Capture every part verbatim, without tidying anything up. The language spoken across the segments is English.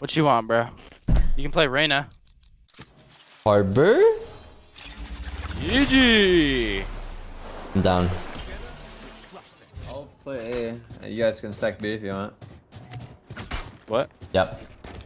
What you want, bro? You can play Reyna. Harbor? G G! I'm down. I'll play A. You guys can stack B if you want. What? Yep.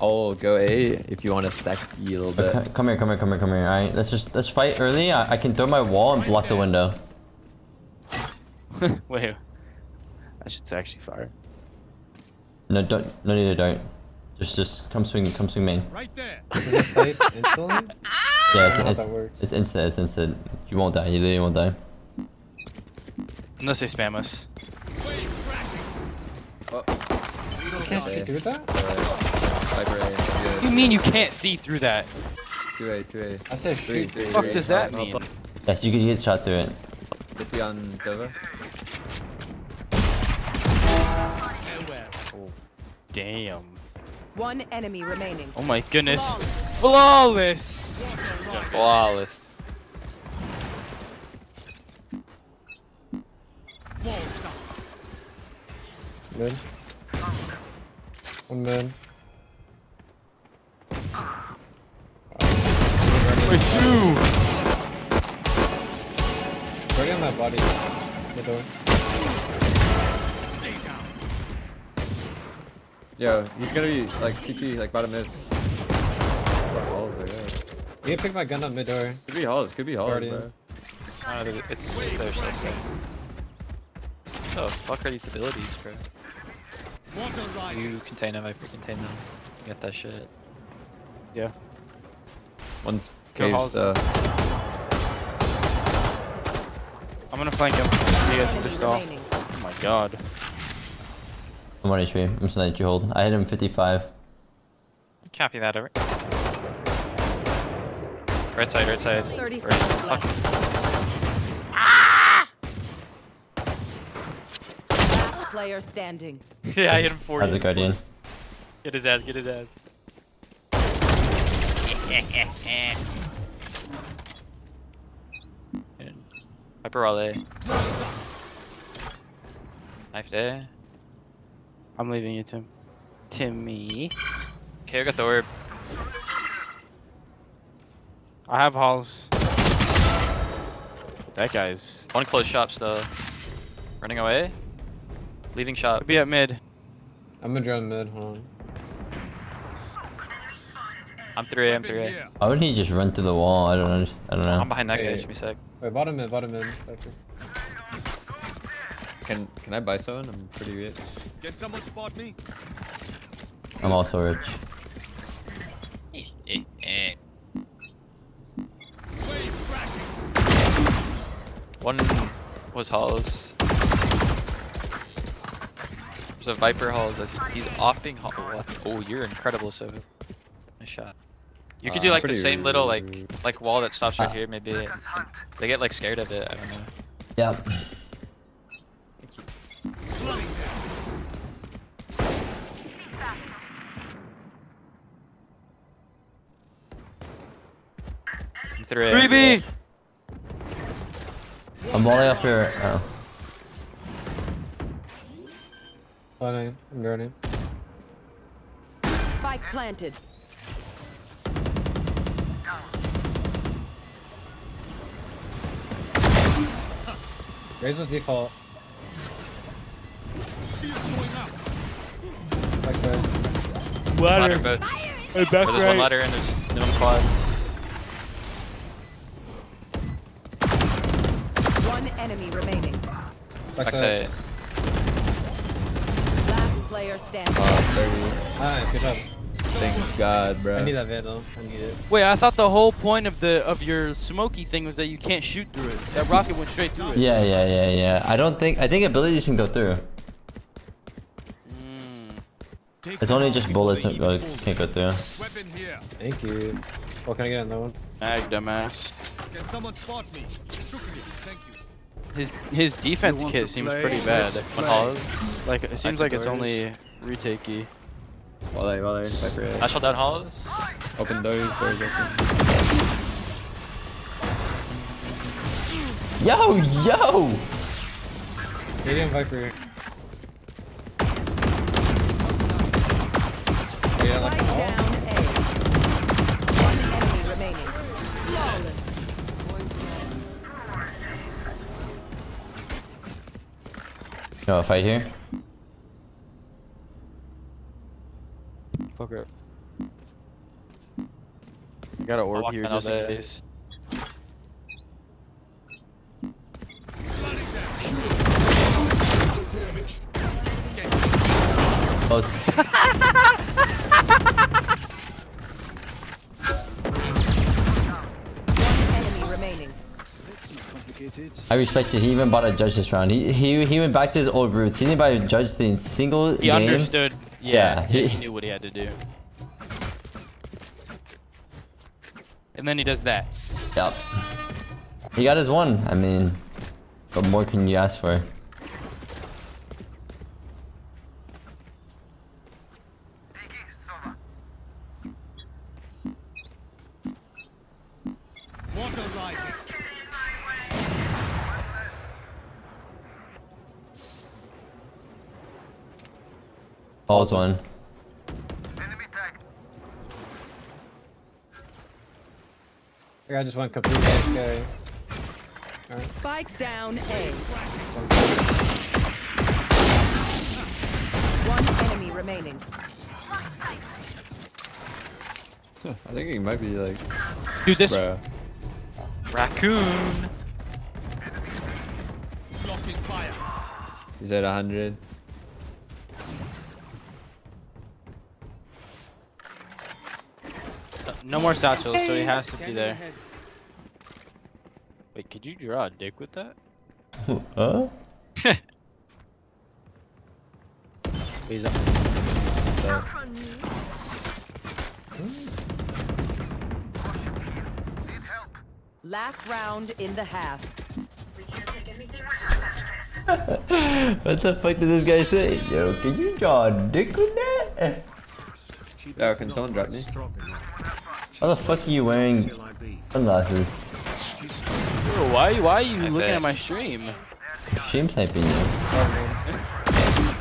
I'll go A if you want to stack B a little bit. Okay, come here, come here, come here, come here. Alright, let's just let's fight early. I, I can throw my wall and block the window. Wait. I should actually fire. No, don't. No need to don't. Just, just come swing, come swing main. Right there. Is it place insulin? Yeah, it's, it's, it's instant, it's instant. You won't die, you literally won't die. Unless they spam us. Oh. Can't see through that? What do you mean you can't see through that? two A, two A. I said shoot. What the fuck does that mean? Yes, you can get shot through it. fifty on server. Oh, damn. One enemy remaining. Oh my goodness. Flawless. Flawless. Flawless. Mid. One mid. Wait, two. Right on my body. The door. Stay down. Yo, he's gonna be like C T, like bottom mid. What halls are there? You can pick my gun up mid door. Could be halls, could be halls, bro. Uh, it's, it's there, should I say. What the fuck are these abilities, bro? You contain them, I contain them. Get that shit. Yeah. One's cave stuff. I'm gonna flank him. You guys just off. Oh my god. I'm on H P. I'm just gonna let you hold. I hit him fifty-five. Copy that over. Right side, right side. thirty right. Fuck. Ah! Last player standing. Yeah, I hit him forty. How's it, Guardian? Get his ass, get his ass. Viper all A. Knife A. I'm leaving you, Tim. Timmy. Okay, I got the orb. I have halls. That guy's one close shop though. Running away. Leaving shop. I'll be at mid. I'm gonna drown mid. Hold on. I'm three A. I'm three A. Why wouldn't he just run through the wall? I don't know. I don't know. I'm behind that hey. guy. Give me a sec. Wait, bottom mid. Bottom mid. Can can I buy someone? I'm pretty rich. Can someone spot me? I'm also rich. One was halls. There's a Viper halls. He's offing halls. Oh, you're incredible, so nice shot. You could uh, do like the same little like like wall that stops right uh, here. Maybe and they get like scared of it. I don't know. Yeah. three B! I'm balling up here. Oh. I'm running. Spike planted. Raze was default. Back there. Ladder. Ladder both. Hey, back well, there's right. one ladder and there's one quad. Enemy remaining. Back side. Last player standing. Oh, baby. Nice, good job. Thank God, bro. I need that Vandal. I need it. Wait, I thought the whole point of the of your smoky thing was that you can't shoot through it. That rocket went straight through it. Yeah, yeah, yeah, yeah. I don't think I think abilities can go through. Mm. It's only just bullets that really can't go through. Thank you. What oh, can I get on that one? Ag dumbass. Can someone spot me? Thank you. His his defense kit seems pretty bad. Like it seems like it's only retake-y. Volley, volley, Viper. I shot down halls. Open doors, doors open. Yo, yo! Guardian Viper. Oh, yeah, like, oh. No, a fight here? Fuck it. I got an orb here just in case. Close. One enemy remaining. I respect it. He even bought a judge this round. He he he went back to his old roots. He didn't buy a judge in single game. He understood. Yeah, yeah he, he knew what he had to do. And then he does that. Yep. He got his one. I mean, what more can you ask for? Paul's one. Enemy tagged. I just want complete guy. Right. Spike down A. One enemy remaining. Huh, I think he might be like. Do this. Bruh. Raccoon. Blocking fire. He's at one hundred. No more satchels, so he has to be there. Wait, could you draw a dick with that? Huh? He's up. So. Last round in the half. We can't take anything without that. What the fuck did this guy say? Yo, could you draw a dick with that? Oh, can someone drop me? How the fuck are you wearing sunglasses? Yo, why, why are you That's looking it. at my stream? Stream typing you. Oh,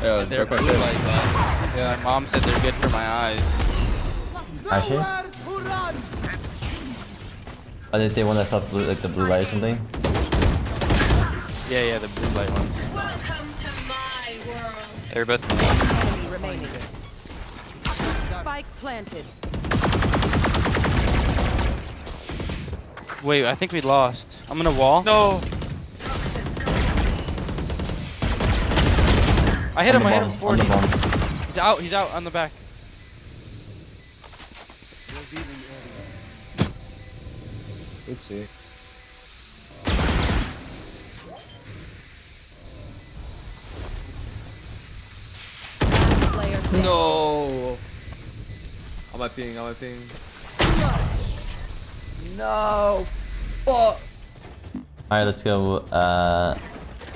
Yo, they're blue light glasses. Yeah, my mom said they're good for my eyes. Actually? Oh, did they want that stuff like the blue light or something? Yeah, yeah, the blue light one. Welcome to my world. They're both enemy remaining. Spike planted. Wait, I think we lost. I'm gonna wall. No. I hit him. I hit him. forty. He's out. He's out on the back. Oopsie. No. I'm at ping. I'm at ping. No. Fuck. Alright, let's go. Uh,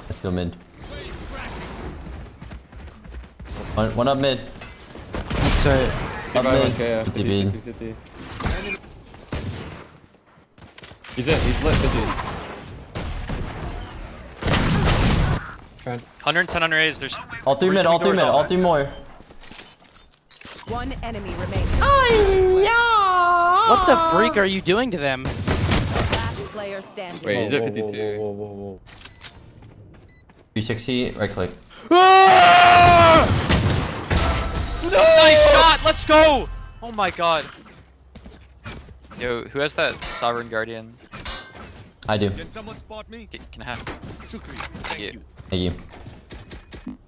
let's go mid. One, one up mid. Sorry. Up mid. Okay, fifty, fifty, fifty. He's in. He's lit. fifty. one ten on raise. There's all three mid. All three mid. All three more. One enemy remains. Oh yeah! What the freak are you doing to them? Last player standing. Wait, he's at fifty-two. three sixty, right click. Ah! No! Nice shot! Let's go! Oh my god. Yo, who has that Sovereign Guardian? I do. Can someone spot me? Can, can I have it? Thank you. Thank you.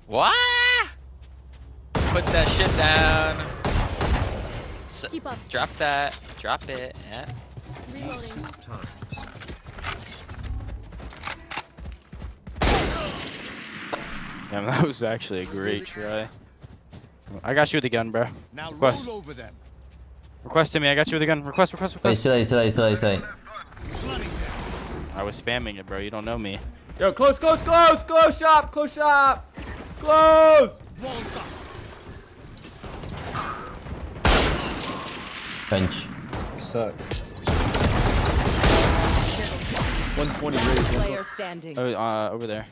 What? Put that shit down. S Keep up. Drop that. Drop it. Yeah. Reloading. Damn, that was actually a great try. I got you with the gun, bro. Now request. Roll over them. Request to me. I got you with the gun. Request, request, request. Wait, it's too late, it's too late, it's too late, it's too late. I was spamming it, bro. You don't know me. Yo, close, close, close, close shop, close shop, close. Walls up. Bench. You suck. one twenty raise. Oh, uh, over there.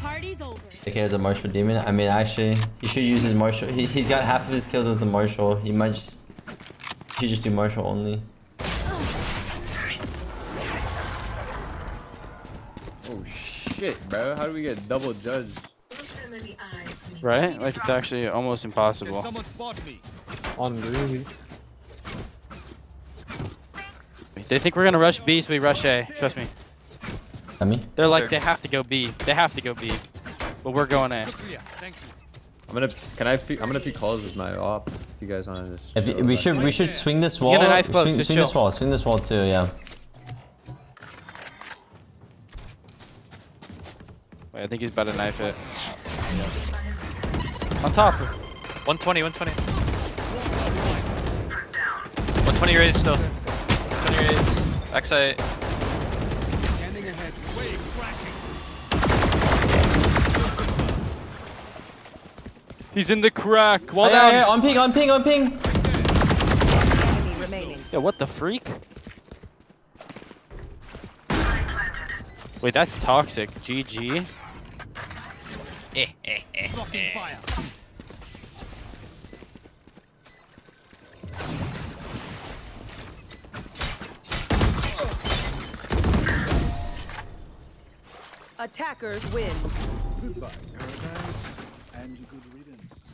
Party's over. Okay, as a martial demon. I mean, actually, he should use his martial. He, he's got half of his kills with the martial. He might just. He should just do martial only. Oh shit, bro. How do we get double judged? Right? Like it's actually almost impossible. On movies. They think we're gonna rush B, so we rush A. Trust me. I mean, they're yes, like sir. They have to go B. They have to go B. But we're going A. Thank you. I'm gonna. Can I? I'm gonna pick calls with my op. If you guys wanna just. If you, we should. We should swing this wall. Get a knife swing, swing this wall. Swing this wall too. Yeah. Wait, I think he's about to knife it. Yeah. On top. one twenty. one twenty. one twenty raise still. one twenty raise. Backside. He's in the crack. Well, yeah, yeah, yeah. On ping, on ping, on ping. Yeah, what the freak? Wait, that's toxic. G G. Eh, eh, eh, eh. Attackers win. Goodbye, Caravan, and good riddance.